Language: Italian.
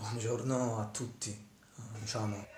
Buongiorno a tutti, diciamo.